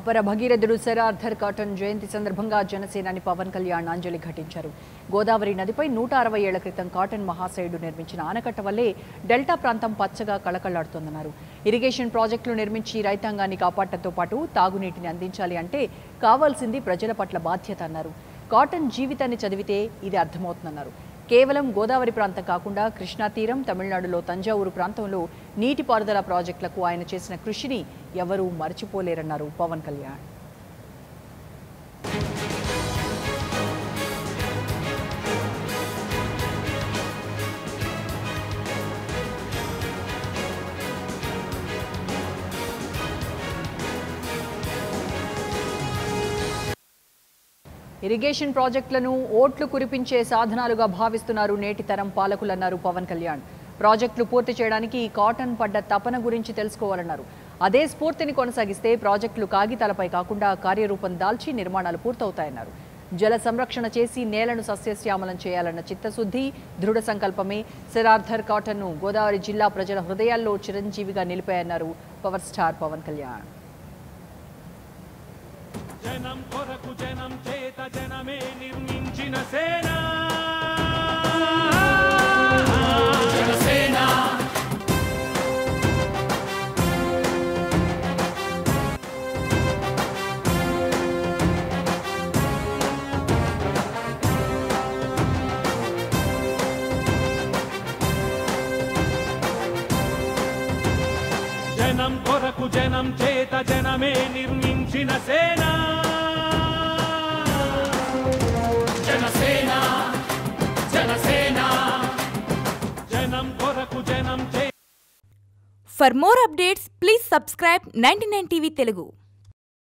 అపర భగీరథుడు sir Arthur cotton జయంతి సందర్భంగా జనసేనాని పవన్ కళ్యాణ్ అంజలి ఘటించారు. గోదావరి నదిపై 160 ఏళ్ల క్రితం కాటన్ మహాశయుడు నిర్మించిన ఆనకట్ట వల్లే డెల్టా ప్రాంతం పచ్చగా కళకళలాడుతోందన్నారు. ఇరిగేషన్ ప్రాజెక్టులు నిర్మించి రైతాంగాన్ని కాపాడటంతో పాటు తాగునీటిని అందించాలి అంటే కావాల్సింది ప్రజల పట్ల బాధ్యత అన్నారు. కాటన్ జీవితాన్ని చదివితే ఇది అర్థమవుతుందన్నారు. కేవలం గోదావరి ప్రాంతం కాకుండా కృష్ణా తీరం, తమిళనాడులో తంజావూరు ప్రాంతంలో నీటి పారుదల ప్రాజెక్టులకు ఆయన చేసిన కృషిని ఎవరూ మర్చిపోలేరన్నారు పవన్ కళ్యాణ్. ఇరిగేషన్ ప్రాజెక్టులను ఓట్లు కురిపించే సాధనాలుగా భావిస్తున్నారు నేటి తరం పాలకులన్నారు పవన్ కళ్యాణ్. ప్రాజెక్టులు పూర్తి చేయడానికి ఈ కాటన్ పడ్డ తపన గురించి తెలుసుకోవాలన్నారు. అదే స్ఫూర్తిని కొనసాగిస్తే ప్రాజెక్టులు కాగితాలపై కాకుండా కార్యరూపం దాల్చి నిర్మాణాలు పూర్తవుతాయన్నారు. జల సంరక్షణ చేసి నేలను సస్యశ్యామలం చేయాలన్న చిత్తశుద్ధి, దృఢ సంకల్పమే సర్ ఆర్థర్ కాటన్ను గోదావరి జిల్లా ప్రజల హృదయాల్లో చిరంజీవిగా నిలిపాయన్నారు పవర్ స్టార్ పవన్ కళ్యాణ్. జనం కొరకు జనం చేత జనమే నిర్మించిన సేనా జనసేన. జనం కొరకు జనం చేత జనమే నిర్మించిన సేనా జనసేన జనసేన. జనం కొరకు జనం. For more updates, please subscribe 99TV Telugu.